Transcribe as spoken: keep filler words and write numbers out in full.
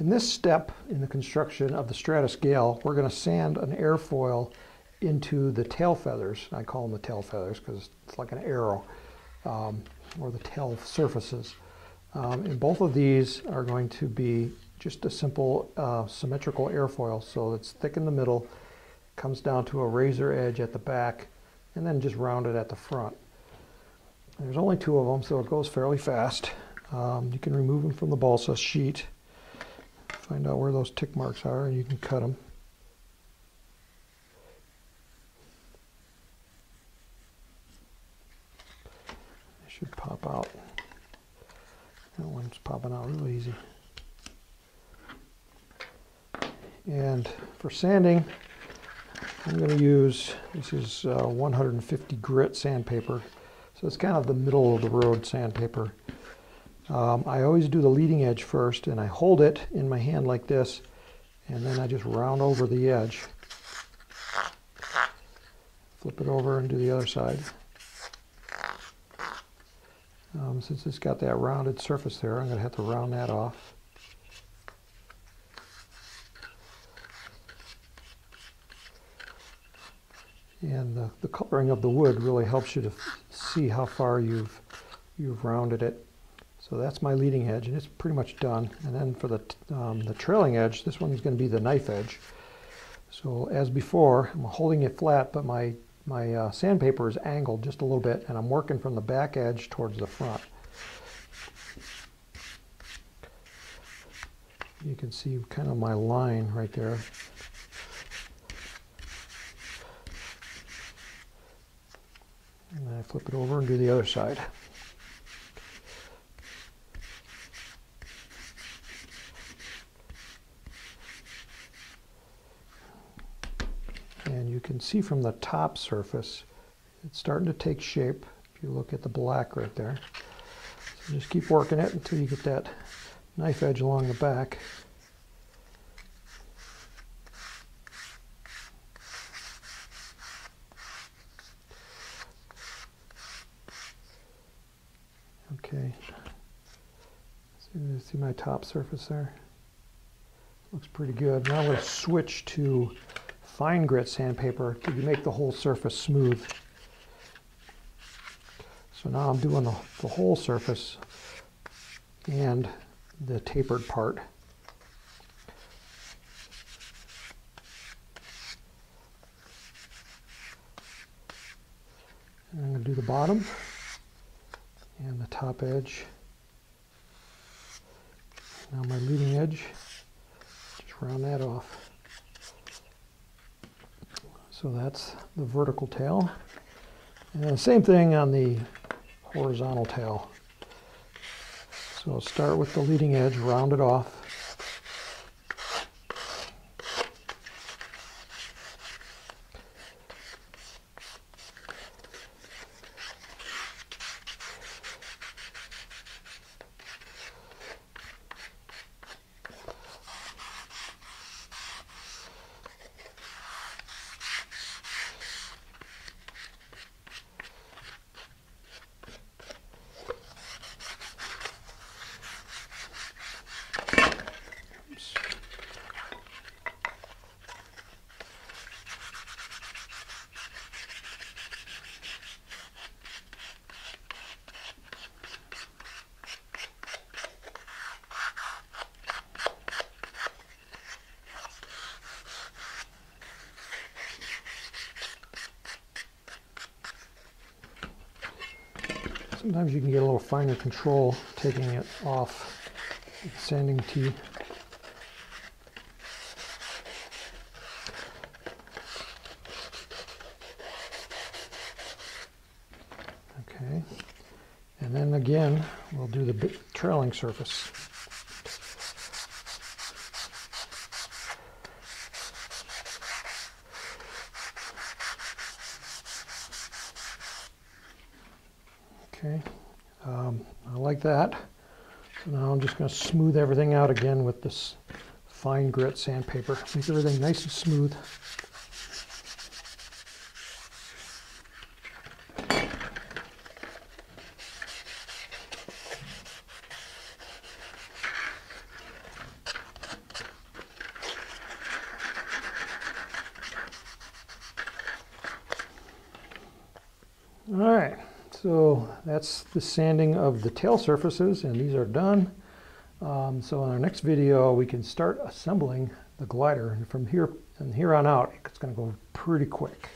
In this step in the construction of the Stratus Gale, we're going to sand an airfoil into the tail feathers. I call them the tail feathers because it's like an arrow, um, or the tail surfaces. Um, and both of these are going to be just a simple uh, symmetrical airfoil. So it's thick in the middle, comes down to a razor edge at the back, and then just rounded at the front. There's only two of them, so it goes fairly fast. Um, you can remove them from the balsa sheet, find out where those tick marks are, and you can cut them. They should pop out. That one's popping out really easy. And for sanding, I'm going to use, this is uh, one hundred fifty grit sandpaper. So it's kind of the middle of the road sandpaper. Um, I always do the leading edge first, and I hold it in my hand like this, and then I just round over the edge. Flip it over and do the other side. Um, since it's got that rounded surface there, I'm going to have to round that off. And the, the coloring of the wood really helps you to see how far you've, you've rounded it. So that's my leading edge, and it's pretty much done. And then for the, um, the trailing edge, this one is going to be the knife edge. So as before, I'm holding it flat, but my, my uh, sandpaper is angled just a little bit, and I'm working from the back edge towards the front. You can see kind of my line right there. And then I flip it over and do the other side. And you can see from the top surface, it's starting to take shape. If you look at the black right there. So just keep working it until you get that knife edge along the back. Okay, see, see my top surface there? Looks pretty good. Now I'm going to switch to fine grit sandpaper to make the whole surface smooth. So now I'm doing the, the whole surface and the tapered part. And I'm going to do the bottom and the top edge. Now my leading edge, just round that off. So that's the vertical tail. And the same thing on the horizontal tail. So I'll start with the leading edge, round it off. Sometimes you can get a little finer control taking it off the sanding tee. Okay, and then again we'll do the trailing surface. Okay, um, I like that. So now I'm just going to smooth everything out again with this fine grit sandpaper. Make everything nice and smooth. All right, so that's the sanding of the tail surfaces, and these are done. Um, so in our next video, we can start assembling the glider, and from here and here on out, it's going to go pretty quick.